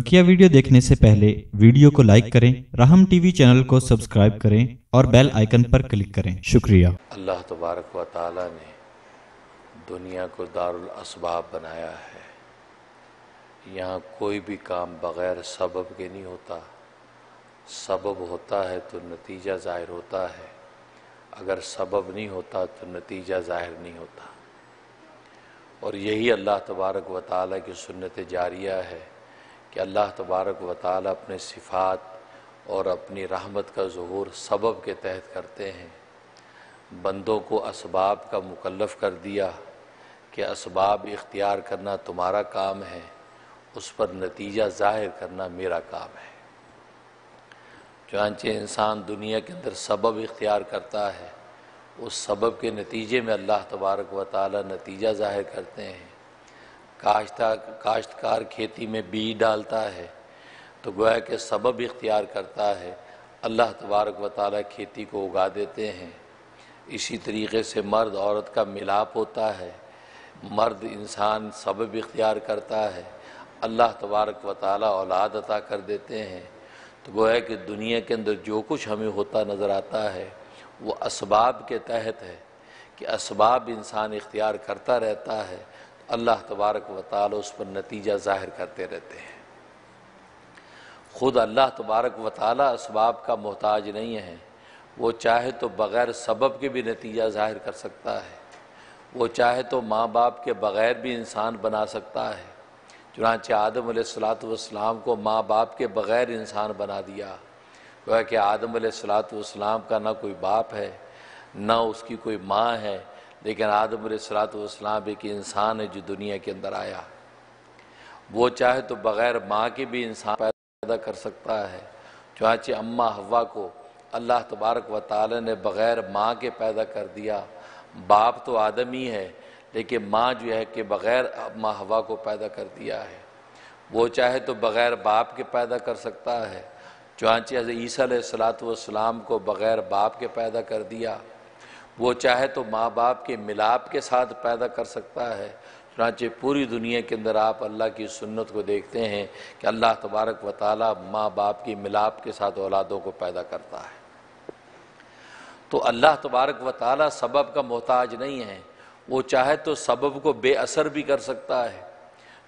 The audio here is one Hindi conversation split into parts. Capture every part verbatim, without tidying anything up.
बकिया वीडियो देखने से पहले वीडियो को लाइक करें, राहम टीवी चैनल को सब्सक्राइब करें और बेल आइकन पर क्लिक करें। शुक्रिया। अल्लाह तबारक व तआला ने दुनिया को दारुल असबाब बनाया है। यहाँ कोई भी काम बग़ैर सबब के नहीं होता। सबब होता है तो नतीजा ज़ाहिर होता है, अगर सबब नहीं होता तो नतीजा ज़ाहिर नहीं होता। और यही अल्लाह तबारक व तआला की सुन्नत जारिया है कि अल्लाह तबारक व तआला अपने सिफ़ात और अपनी रहमत का ज़ुहूर सबब के तहत करते हैं। बंदों को असबाब का मुकल्लफ़ कर दिया कि असबाब इख्तियार करना तुम्हारा काम है, उस पर नतीजा ज़ाहिर करना मेरा काम है। चुनांचे इंसान दुनिया के अंदर सबब इख्तियार करता है, उस सबब के नतीजे में अल्लाह तबारक व तआला नतीजा ज़ाहिर करते हैं। काश्ता काश्तकार खेती में बीज डालता है तो गोया के सबब इख्तियार करता है, अल्लाह तबारक व तआला खेती को उगा देते हैं। इसी तरीक़े से मर्द औरत का मिलाप होता है, मर्द इंसान सबब इख्तियार करता है, अल्लाह तबारक व तआला औलाद अता कर देते हैं। तो गोया कि दुनिया के अंदर जो कुछ हमें होता नज़र आता है वो असबाब के तहत है कि असबाब इंसान इख्तियार करता रहता है, अल्लाह तबारक व तआला उस पर नतीजा ज़ाहिर करते रहते हैं। ख़ुद अल्लाह तबारक व तआला असबाब का मोहताज नहीं है। वो चाहे तो बग़ैर सबब के भी नतीजा ज़ाहिर कर सकता है, वो चाहे तो माँ बाप के बग़ैर भी इंसान बना सकता है। चुनांचे आदम अलैहिस्सलातु वस्सलाम को माँ बाप के बग़ैर इंसान बना दिया। वह कि आदम अलैहिस्सलातु वस्सलाम का ना कोई बाप है ना उसकी कोई माँ है, लेकिन आदम अलैहिस्सलातु वस्सलाम एक इंसान है जो दुनिया के अंदर आया। वो चाहे तो बग़ैर माँ के भी इंसान पैदा कर सकता है। चुनांचे अम्मा हवा को अल्लाह तबारक व तआला ने बग़ैर माँ के पैदा कर दिया। बाप तो आदम ही है, लेकिन माँ जो है कि बग़ैर अम्मा हवा को पैदा कर दिया है। वो चाहे तो बग़ैर बाप के पैदा कर सकता है। चुनांचे हज़रत ईसा अलैहिस्सलातु वस्सलाम को बग़ैर बाप के पैदा कर दिया। वो चाहे तो माँ बाप के मिलाप के साथ पैदा कर सकता है। चुनांचे पूरी दुनिया के अंदर आप अल्लाह की सुन्नत को देखते हैं कि अल्लाह तबारक व तआला माँ बाप के मिलाप के साथ औलादों को पैदा करता है। तो अल्लाह तबारक व तआला सबब का मोहताज नहीं है। वो चाहे तो सबब को बेअसर भी कर सकता है।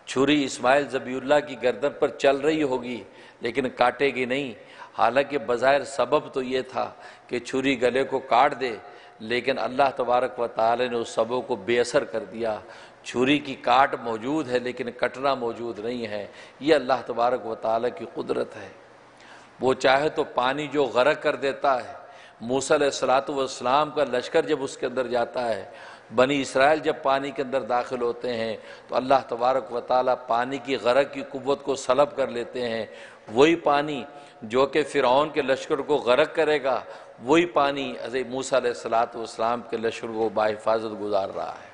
छुरी इस्माइल ज़बीउल्लाह की गर्दन पर चल रही होगी, लेकिन काटेगी नहीं। हालांकि बज़ाहिर सबब तो ये था कि छुरी गले को काट दे, लेकिन अल्लाह तबारक व तआला ने उस सबब को बेअसर कर दिया। छुरी की काट मौजूद है, लेकिन कटना मौजूद नहीं है। ये अल्लाह तबारक व तआला की कुदरत है। वो चाहे तो पानी जो गरक कर देता है। मूसा अलैहिस्सलातु वस्सलाम का लश्कर जब उसके अंदर जाता है, बनी इसराइल जब पानी के अंदर दाखिल होते हैं, तो अल्लाह तबारक व तआला पानी की गरक की कुव्वत को सलब कर लेते हैं। वही पानी जो कि फ़िरौन के लश्कर को गरक करेगा, वही पानी हज़रत मूसा अलैहिस्सलातु वस्सलाम के लश्कर को बाहिफाजत गुजार रहा है।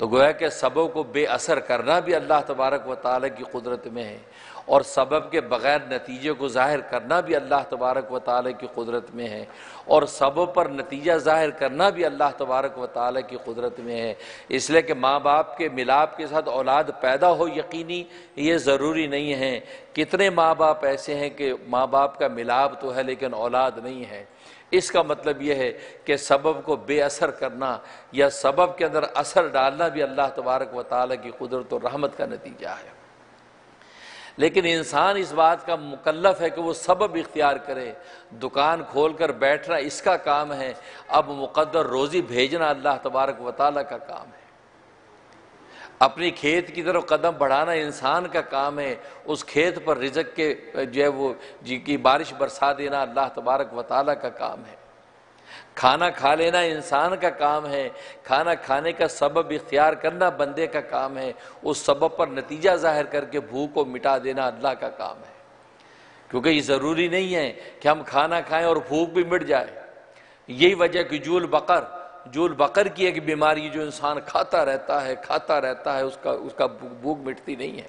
तो गोया के सबब को बेअसर करना भी अल्लाह तबारक व तआला की कुदरत में है, और सबब के बग़ैर नतीजे को ज़ाहिर करना भी अल्लाह तबारक व तआला की कुदरत में है, और सबब पर नतीजा ज़ाहिर करना भी अल्लाह तबारक व तआला की कुदरत में है। इसलिए कि माँ बाप के मिलाप के साथ औलाद पैदा हो यकीनी, ये ज़रूरी नहीं है। कितने माँ बाप ऐसे हैं कि माँ बाप का मिलाप तो है लेकिन औलाद नहीं है। इसका मतलब यह है कि सबब को बेअसर करना या सबब के अंदर असर डालना भी अल्लाह तबारक व तआला की कुदरत और रहमत का नतीजा है। लेकिन इंसान इस बात का मुकल्लफ है कि वो सबब इख्तियार करे। दुकान खोल कर बैठना इसका काम है, अब मुकद्दर रोज़ी भेजना अल्लाह तबारक व तआला का काम है। अपनी खेत की तरफ कदम बढ़ाना इंसान का काम है। उस खेत पर रिज़्क़ के जो है वो जी की बारिश बरसा देना अल्लाह तबारक व तआला का काम है। खाना खा लेना इंसान का काम है। खाना खाने का सबब इख्तियार करना बंदे का काम है। उस सबब पर नतीजा ज़ाहिर करके भूख को मिटा देना अल्लाह का काम है। क्योंकि ये ज़रूरी नहीं है कि हम खाना खाएं और भूख भी मिट जाए। यही वजह कि जूल बकर जूल बकर की एक बीमारी जो इंसान खाता रहता है खाता रहता है उसका उसका भूख मिटती नहीं है।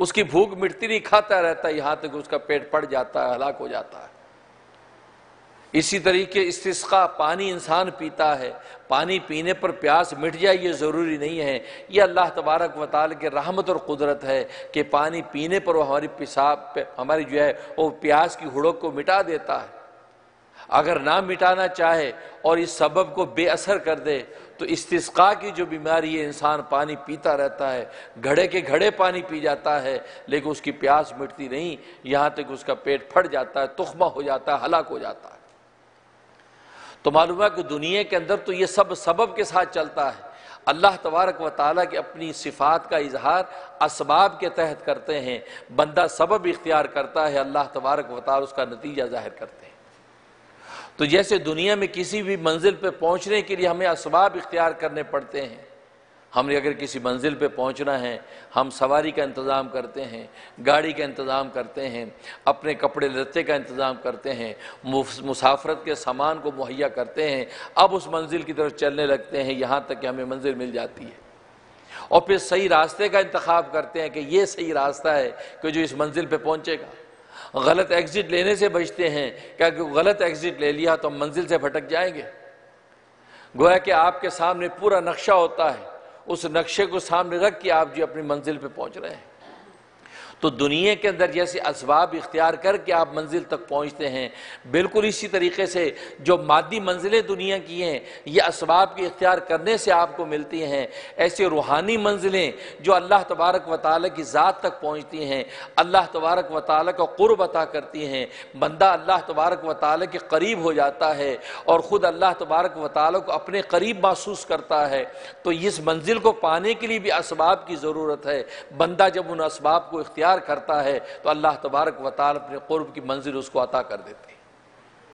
उसकी भूख मिटती नहीं, खाता रहता है, यहाँ तक उसका पेट पड़ जाता है, हलाक हो जाता है। इसी तरीके इस्तिस्का पानी इंसान पीता है, पानी पीने पर प्यास मिट जाए ये ज़रूरी नहीं है। ये अल्लाह तबारक व तआला की रहमत और कुदरत है कि पानी पीने पर वो हमारी पेशाब हमारी जो है वो प्यास की हुड़क को मिटा देता है। अगर ना मिटाना चाहे और इस सबब को बेअसर कर दे तो इस्तिस्का की जो बीमारी है, इंसान पानी पीता रहता है, घड़े के घड़े पानी पी जाता है लेकिन उसकी प्यास मिटती नहीं, यहाँ तक उसका पेट फट जाता है, तुख्मा हो जाता है, हलाक हो जाता है। तो मालूम है कि दुनिया के अंदर तो ये सब सबब के साथ चलता है। अल्लाह तबारक व तआला की अपनी सिफ़ात का इजहार असबाब के तहत करते हैं। बंदा सबब इख्तियार करता है, अल्लाह तबारक व तआला उसका नतीजा जाहिर करते हैं। तो जैसे दुनिया में किसी भी मंजिल पर पहुँचने के लिए हमें असबाब इख्तियार करने पड़ते हैं। हमने अगर किसी मंजिल पे पहुंचना है, हम सवारी का इंतज़ाम करते हैं, गाड़ी का इंतज़ाम करते हैं, अपने कपड़े लत्ते का इंतज़ाम करते हैं, मुसाफरत के सामान को मुहैया करते हैं, अब उस मंजिल की तरफ चलने लगते हैं यहाँ तक कि हमें मंजिल मिल जाती है। और फिर सही रास्ते का इंतखाब करते हैं कि ये सही रास्ता है कि जो इस मंजिल पे पहुँचेगा। गलत एग्ज़िट लेने से बचते हैं, क्या गलत एग्ज़िट ले लिया तो हम मंजिल से भटक जाएंगे। गोया कि आपके सामने पूरा नक्शा होता है, उस नक्शे को सामने रख के आप जी अपनी मंजिल पे पहुंच रहे हैं। तो दुनिया के अंदर जैसे असबाब इख्तियार करके आप मंजिल तक पहुंचते हैं, बिल्कुल इसी तरीके से जो मादी मंजिलें दुनिया की हैं ये असबाब के इख्तियार करने से आपको मिलती हैं। ऐसे रूहानी मंजिलें जो अल्लाह तबारक व तआला की ज़ात तक पहुंचती हैं, अल्लाह तबारक व तआला का क़ुर्ब अता करती हैं। बंदा अल्लाह तबारक व तआला के करीब हो जाता है और ख़ुद अल्लाह तबारक व तआला को अपने करीब महसूस करता है। तो इस मंजिल को पाने के लिए भी असबाब की ज़रूरत है। बंदा जब उन असबाब को इख्तियार करता है तो अल्लाह तबारक व तआला अपने क़ुर्ब की मंजिल उसको अता कर देते हैं।